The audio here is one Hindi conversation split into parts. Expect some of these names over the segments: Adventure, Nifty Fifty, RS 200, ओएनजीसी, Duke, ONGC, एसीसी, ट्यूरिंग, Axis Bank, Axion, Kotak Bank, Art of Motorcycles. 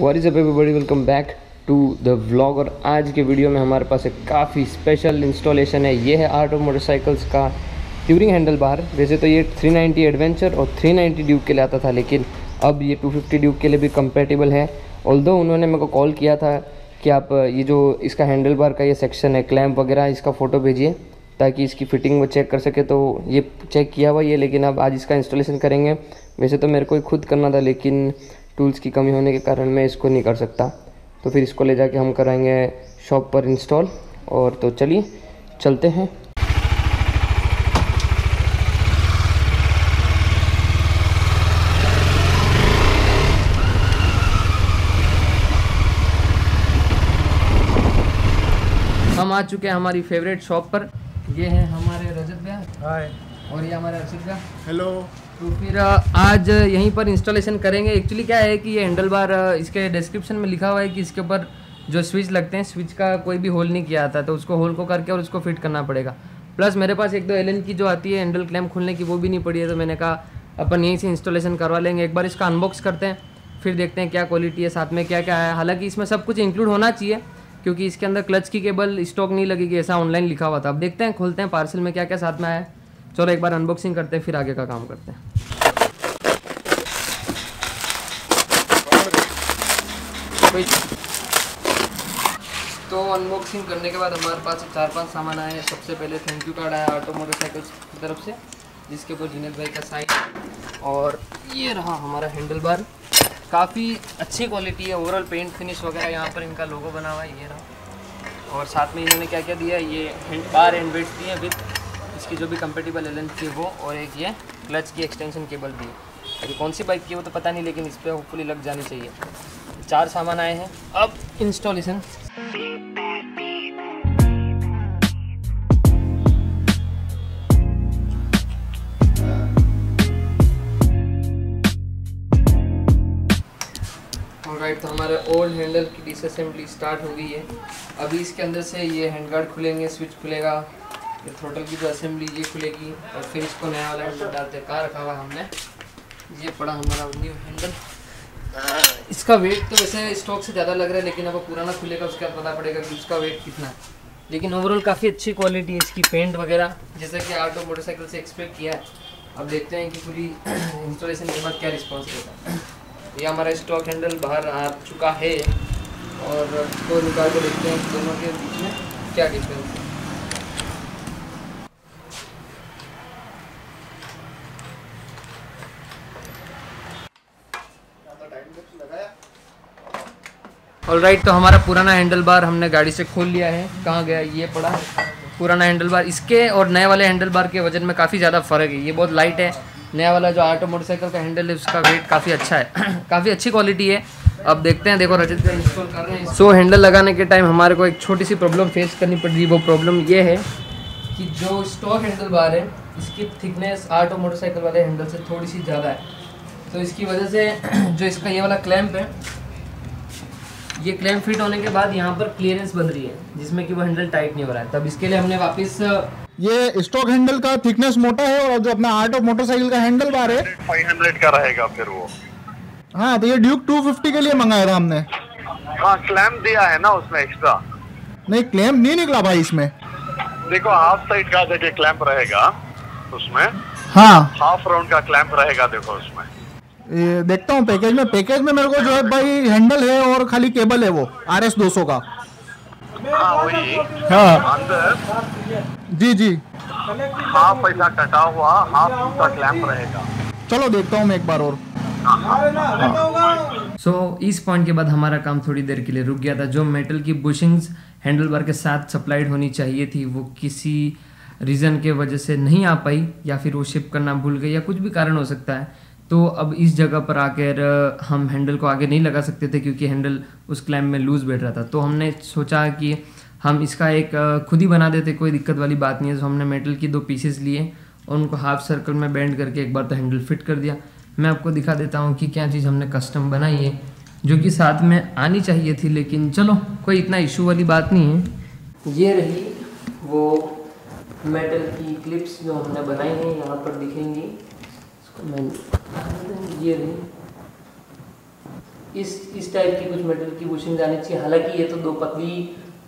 What is up everybody, welcome back to the vlog. और आज के वीडियो में हमारे पास एक काफ़ी स्पेशल इंस्टॉलेशन है। ये है आर्ट ऑफ मोटरसाइकल्स का ट्यूरिंग हैंडल बार। वैसे तो ये 390 एडवेंचर और 390 ड्यूक के लिए आता था, लेकिन अब ये 250 ड्यूक के लिए भी कंपेटेबल है। ऑल्दो उन्होंने मेरे को कॉल किया था कि आप ये जो इसका हैंडल बार का ये सेक्शन है, क्लैम्प वगैरह, इसका फ़ोटो भेजिए ताकि इसकी फिटिंग वो चेक कर सके। तो ये चेक किया हुआ ये, लेकिन अब आज इसका इंस्टॉलेशन करेंगे। वैसे तो मेरे को खुद करना था, लेकिन टूल्स की कमी होने के कारण मैं इसको नहीं कर सकता, तो फिर इसको ले जाके हम कराएंगे शॉप पर इंस्टॉल। और तो चलिए चलते हैं। हम आ चुके हैं हमारी फेवरेट शॉप पर। ये है हमारे रजत भैया, हाय। और ये हमारे अर्षित भैया, हेलो। तो फिर आज यहीं पर इंस्टॉलेशन करेंगे। एक्चुअली क्या है कि ये हैंडल बार, इसके डिस्क्रिप्शन में लिखा हुआ है कि इसके ऊपर जो स्विच लगते हैं, स्विच का कोई भी होल नहीं किया आता, तो उसको होल को करके और उसको फिट करना पड़ेगा। प्लस मेरे पास एक दो एलन की जो आती है हैंडल क्लैम्प खोलने की, वो भी नहीं पड़ी है, तो मैंने कहा अपन यहीं से इंस्टॉलेशन करवा लेंगे। एक बार इसका अनबॉक्स करते हैं, फिर देखते हैं क्या क्वालिटी है, साथ में क्या क्या है। हालाँकि इसमें सब कुछ इंक्लूड होना चाहिए, क्योंकि इसके अंदर क्लच की केबल स्टॉक नहीं लगेगी, ऐसा ऑनलाइन लिखा हुआ था। अब देखते हैं, खोलते हैं, पार्सल में क्या क्या साथ में आया। चलो एक बार अनबॉक्सिंग करते हैं, फिर आगे का काम करते हैं। तो अनबॉक्सिंग करने के बाद हमारे पास 4-5 सामान आए। सबसे पहले थैंक यू कार्ड आया आर्ट ऑफ मोटरसाइकल्स की तरफ से, जिसके ऊपर जुनेद भाई का साइन। और ये रहा हमारा हैंडल बार, काफ़ी अच्छी क्वालिटी है। ओवरऑल पेंट फिनिश वगैरह, यहाँ पर इनका लोगो बना हुआ है, ये रहा। और साथ में इन्होंने क्या क्या दिया है, ये हैंड बार एंड वेट्स दिए हैं विथ इसकी जो भी कंपेटेबल एलन थी वो, और एक ये क्लच की एक्सटेंशन केबल दी। अभी कौन सी बाइक की वो तो पता नहीं, लेकिन इस पर होपफुली लग जानी चाहिए। 4 सामान आए हैं। अब इंस्टॉलेशन। ऑलराइट, तो हमारे ओल्ड हैंडल की डिसअसेंबली स्टार्ट हो गई है। अभी इसके अंदर से ये हैंड गार्ड खुलेंगे, स्विच खुलेगा, थ्रोटल की जो असेंबली ये खुलेगी, और फिर इसको नया वाला हैंडल डालते हैं। कहाँ रखा हुआ हमने, ये पड़ा हमारा न्यू हैंडल। इसका वेट तो वैसे स्टॉक से ज़्यादा लग रहा है, लेकिन अब पुराना खुलेगा उसके बाद पता पड़ेगा कि उसका वेट कितना है। लेकिन ओवरऑल काफ़ी अच्छी क्वालिटी है इसकी, पेंट वगैरह जैसा कि आर्ट ऑफ मोटरसाइकिल से एक्सपेक्ट किया है। अब देखते हैं कि पूरी इंस्टॉलेशन के बाद क्या रिस्पॉन्स देता है। ये हमारा स्टॉक हैंडल बाहर आ चुका है, और इसको निकाल के देखते हैं दोनों के बीच में क्या डिफरेंस है। ऑलराइट, तो हमारा पुराना हैंडल बार हमने गाड़ी से खोल लिया है। कहाँ गया ये पड़ा पुराना हैंडल बार। इसके और नए वाले हैंडल बार के वजन में काफ़ी ज़्यादा फ़र्क है। ये बहुत लाइट है। नया वाला जो आर्ट ऑफ मोटरसाइकिल का हैंडल है उसका वेट काफ़ी अच्छा है, काफ़ी अच्छी क्वालिटी है। अब देखते हैं, देखो रजत का इंस्टॉल कर रहे हैं। सो हैंडल लगाने के टाइम हमारे को एक छोटी सी प्रॉब्लम फेस करनी पड़ रही है। वो प्रॉब्लम ये है कि जो स्टॉक हैंडल बार है इसकी थिकनेस आर्ट ऑफ मोटरसाइकिल वाले हैंडल से थोड़ी सी ज़्यादा है, तो इसकी वजह से जो इसका ये वाला क्लैम्प है, ये क्लैम्प फिट होने के बाद यहाँ पर क्लियरेंस बन रही है, जिसमें कि वो हैंडल टाइट नहीं हो रहा है। तब इसके लिए हमने वापस ये स्टॉक हैंडल का थिकनेस मोटा है, और जो अपना आर्ट ऑफ मोटरसाइकिल का हैंडल बार है 500 का रहेगा फिर वो। हाँ, तो ये ड्यूक 250 के लिए मंगाया था हमने। हाँ, क्लैम्प दिया है ना उसमें एक्स्ट्रा। नहीं, क्लैम्प नहीं निकला भाई इसमें। देखो, हाफ साइड का जगह क्लैम्प रहेगा उसमें। हाँ, हाफ राउंड का क्लैम्प रहेगा। देखो उसमें देखता हूँ पैकेज में। पैकेज में मेरे को जो है भाई हैंडल है और खाली केबल है, वो RS 200 का। हाँ, वही। हाँ, अंदर जी जी हाफ पैसा कटा हुआ, हाफ का क्लैम्प रहेगा। चलो देखता हूँ मैं एक बार और। सो इस पॉइंट के बाद हमारा काम थोड़ी देर के लिए रुक गया था। जो मेटल की बुशिंग्स हैंडल बार के साथ सप्लाइड होनी चाहिए थी, वो किसी रीज़न के वजह से नहीं आ पाई, या फिर वो शिप करना भूल गई, या कुछ भी कारण हो सकता है। तो अब इस जगह पर आकर हम हैंडल को आगे नहीं लगा सकते थे, क्योंकि हैंडल उस क्लैम्प में लूज़ बैठ रहा था। तो हमने सोचा कि हम इसका एक खुद ही बना देते, कोई दिक्कत वाली बात नहीं है। तो हमने मेटल की 2 पीसेस लिए और उनको हाफ सर्कल में बेंड करके एक बार तो हैंडल फिट कर दिया। मैं आपको दिखा देता हूँ कि क्या चीज़ हमने कस्टम बनाई है, जो कि साथ में आनी चाहिए थी, लेकिन चलो कोई इतना इशू वाली बात नहीं है। ये रही वो मेटल की क्लिप्स जो हमने बनाई हैं, यहाँ पर दिखेंगी। इसको मैंने ये रही इस टाइप की कुछ मेटल की बुशिंग आनी चाहिए। हालांकि ये तो दो पतली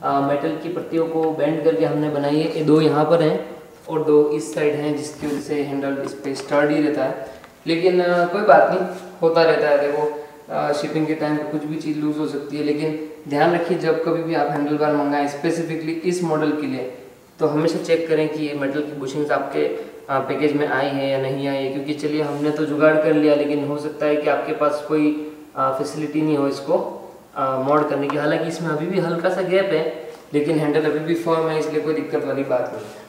मेटल की पत्तियों को बेंड करके हमने बनाई है, ये दो यहाँ पर हैं और दो इस साइड हैं, जिसकी वजह से हैंडल इस पर स्टर्ड ही रहता है। लेकिन कोई बात नहीं, होता रहता है। देखो शिपिंग के टाइम पर कुछ भी चीज़ लूज़ हो सकती है, लेकिन ध्यान रखिए जब कभी भी आप हैंडल बार मंगाएं स्पेसिफिकली इस मॉडल के लिए तो हमेशा चेक करें कि ये मेटल की बुशिंग्स आपके पैकेज में आई हैं या नहीं आई है। क्योंकि चलिए हमने तो जुगाड़ कर लिया, लेकिन हो सकता है कि आपके पास कोई फैसिलिटी नहीं हो इसको मोड़ करने की। हालांकि इसमें अभी भी हल्का सा गैप है, लेकिन हैंडल अभी भी फर्म है, इसलिए कोई दिक्कत वाली बात नहीं है।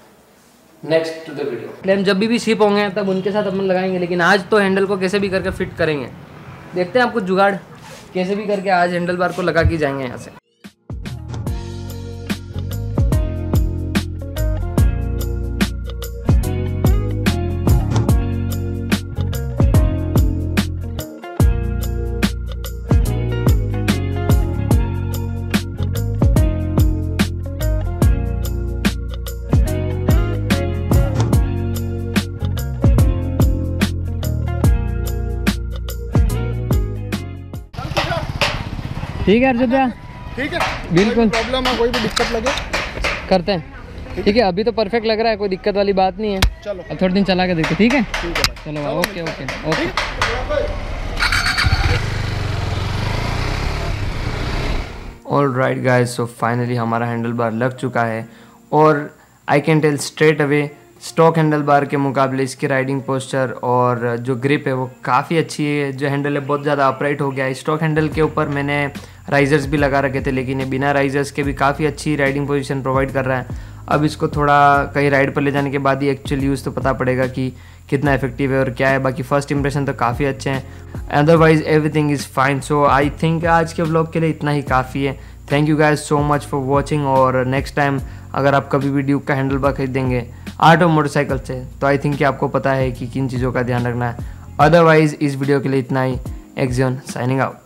Next to the video. Flame जब भी शिप होंगे तब उनके साथ अपन लगाएंगे, लेकिन आज तो हैंडल को कैसे भी करके फिट करेंगे। देखते हैं आपको जुगाड़ कैसे भी करके आज हैंडल बार को लगा के जाएंगे यहाँ से। ठीक है अर्जुदा, ठीक है, बिल्कुल प्रॉब्लम है, कोई भी दिक्कत लगे करते हैं। ठीक है, अभी तो परफेक्ट लग रहा है, कोई दिक्कत वाली बात नहीं है। चलो अब थोड़े दिन चला के देखते, ठीक है? चलो okay okay okay. All right guys, so finally हमारा हैंडल बार लग चुका है और I can tell straight away stock handle bar के मुकाबले इसकी राइडिंग पोस्चर और जो ग्रिप है वो काफ़ी अच्छी है। जो हैंडल है बहुत ज़्यादा अपराइट हो गया है। स्टॉक हैंडल के ऊपर मैंने राइजर्स भी लगा रखे थे, लेकिन ये बिना राइजर्स के भी काफ़ी अच्छी राइडिंग पोजीशन प्रोवाइड कर रहा है। अब इसको थोड़ा कहीं राइड पर ले जाने के बाद ही एक्चुअल यूज़ तो पता पड़ेगा कि कितना इफेक्टिव है और क्या है। बाकी फर्स्ट इंप्रेशन तो काफ़ी अच्छे हैं, otherwise everything is fine. So I think आज के व्लॉग के लिए इतना ही काफ़ी है। Thank you guys so much for watching. और नेक्स्ट टाइम अगर आप कभी भी ड्यूक का हैंडल बार खरीदेंगे आर्ट ऑफ मोटरसाइकिल से, तो आई थिंक कि आपको पता है कि किन चीज़ों का ध्यान रखना है। अदरवाइज इस वीडियो के लिए इतना ही। एक्सियन साइनिंग आउट।